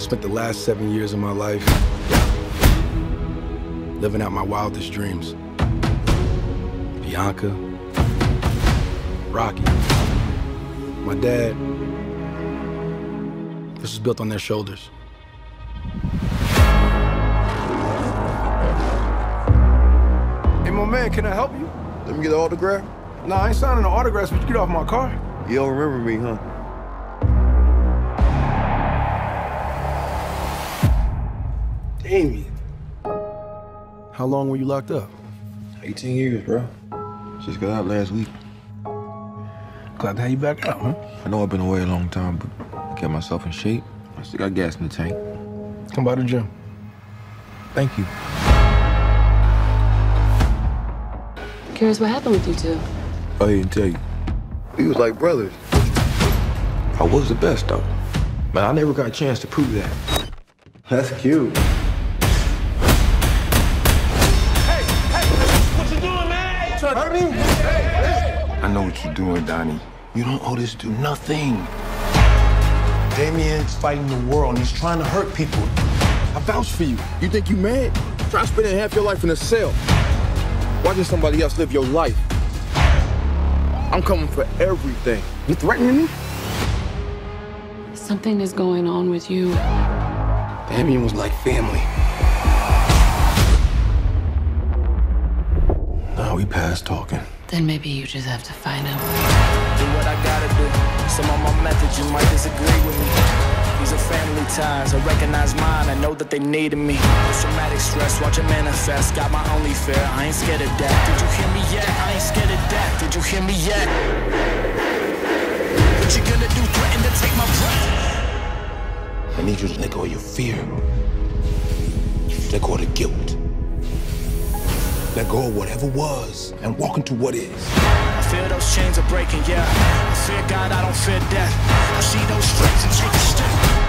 I spent the last 7 years of my life living out my wildest dreams. Bianca, Rocky, my dad. This was built on their shoulders. Hey, my man, can I help you? Let me get an autograph. Nah, I ain't signing an autograph, but you get off my car. You don't remember me, huh? Amy. How long were you locked up? 18 years, bro. Just got out last week. Glad to have you back out, huh? I know I've been away a long time, but I kept myself in shape. I still got gas in the tank. Come by the gym. Thank you. I'm curious what happened with you two. I didn't tell you. We was like brothers. I was the best, though. But I never got a chance to prove that. That's cute. Hey, hey, what you doing, man? Trying to hurt me? Hey. I know what you're doing, Donnie. You don't owe this dude nothing. Damien's fighting the world, and he's trying to hurt people. I vouch for you. You think you mad? Try spending half your life in a cell. Watching somebody else live your life. I'm coming for everything. You threatening me? Something is going on with you. Damien was like family. Now we past talking. Then maybe you just have to find out. Do what I gotta do. Some of my methods you might disagree with me. These are family ties. I recognize mine. I know that they needed me. It's traumatic stress. Watch it manifest. Got my only fear. I ain't scared of death. Did you hear me yet? I ain't scared of death. Did you hear me yet? What you gonna do? Threaten to take my breath? I need you to let go of your fear. Let go of the guilt. Let go of whatever was and walk into what is. I feel those chains are breaking, yeah. I fear God, I don't fear death. I see those stripes and take a step.